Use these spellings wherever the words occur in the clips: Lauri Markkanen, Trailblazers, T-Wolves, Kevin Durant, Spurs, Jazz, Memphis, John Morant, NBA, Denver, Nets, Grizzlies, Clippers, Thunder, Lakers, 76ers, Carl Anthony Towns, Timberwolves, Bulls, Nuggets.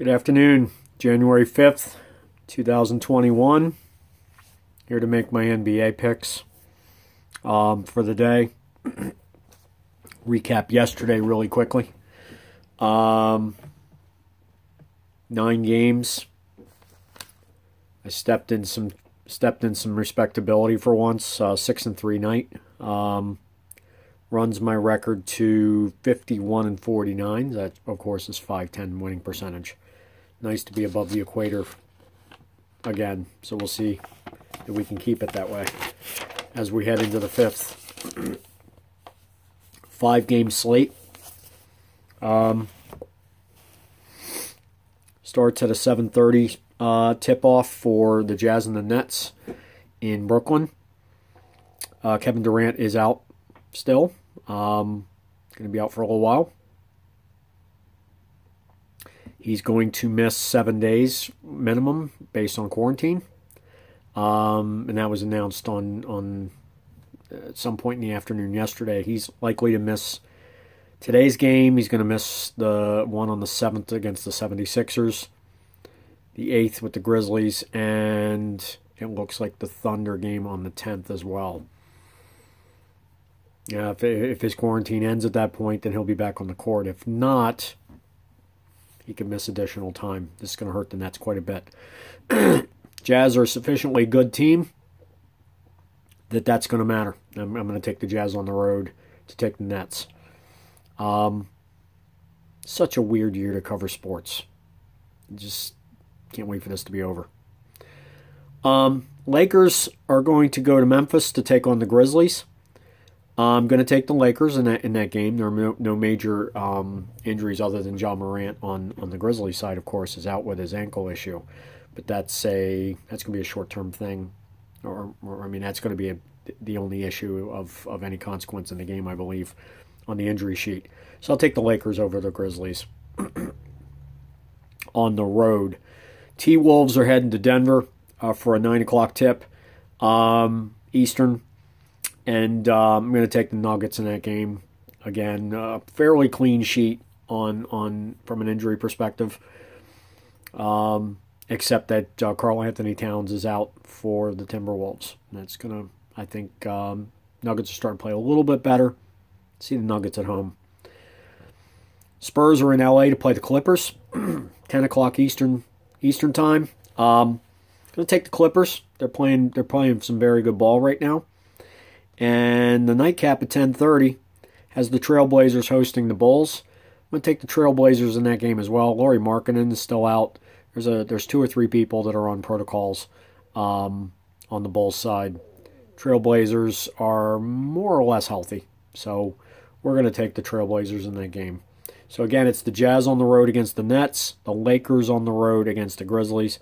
Good afternoon, January 5th, 2021. Here to make my NBA picks for the day. Recap yesterday really quickly. 9 games. I stepped in some respectability for once. 6-3 night. Runs my record to 51-49. That, of course, is .510 winning percentage. Nice to be above the equator again, so we'll see if we can keep it that way as we head into the fifth. 5-game slate. Starts at a 7:30 tip-off for the Jazz and the Nets in Brooklyn. Kevin Durant is out still. Going to be out for a little while. He's going to miss 7 days minimum based on quarantine. And that was announced at some point in the afternoon yesterday. He's likely to miss today's game. He's going to miss the one on the 7th against the 76ers, the 8th with the Grizzlies, and it looks like the Thunder game on the 10th as well. Yeah, if his quarantine ends at that point, then he'll be back on the court. If not, he can miss additional time. This is going to hurt the Nets quite a bit. Jazz are a sufficiently good team that's going to matter. I'm going to take the Jazz on the road to take the Nets. Such a weird year to cover sports. Just can't wait for this to be over. Lakers are going to go to Memphis to take on the Grizzlies. I'm going to take the Lakers in that game. There are no major injuries other than John Morant on the Grizzlies side, of course, is out with his ankle issue. But that's going to be a short-term thing. Or that's going to be the only issue of any consequence in the game, I believe, on the injury sheet. So I'll take the Lakers over the Grizzlies on the road. T-Wolves are heading to Denver for a 9 o'clock tip Eastern. And I'm going to take the Nuggets in that game. Again, fairly clean sheet from an injury perspective, except that Carl Anthony Towns is out for the Timberwolves. And that's going to, I think, Nuggets are starting to play a little bit better. See the Nuggets at home. Spurs are in L.A. to play the Clippers, 10 o'clock Eastern time. Going to take the Clippers. They're playing some very good ball right now. And the nightcap at 10:30 has the Trailblazers hosting the Bulls. I'm going to take the Trailblazers in that game as well. Lauri Markkanen is still out. There's 2 or 3 people that are on protocols on the Bulls side. Trailblazers are more or less healthy. So we're going to take the Trailblazers in that game. So again, it's the Jazz on the road against the Nets, the Lakers on the road against the Grizzlies,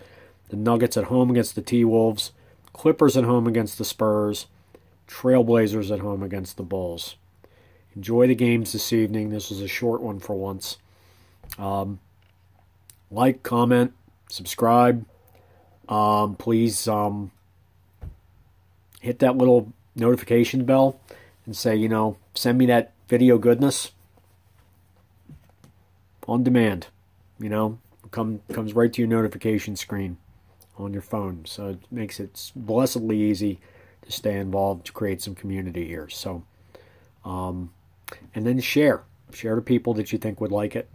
the Nuggets at home against the T-Wolves, Clippers at home against the Spurs, Trailblazers at home against the Bulls. Enjoy the games this evening. This was a short one for once. Like, comment, subscribe. Please hit that little notification bell and say, send me that video goodness on demand. Comes right to your notification screen on your phone. So it makes it blessedly easy to stay involved, to create some community here. So, and then share. Share to people that you think would like it,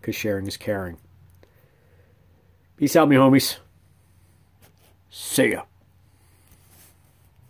because sharing is caring. Peace out, me homies. See ya.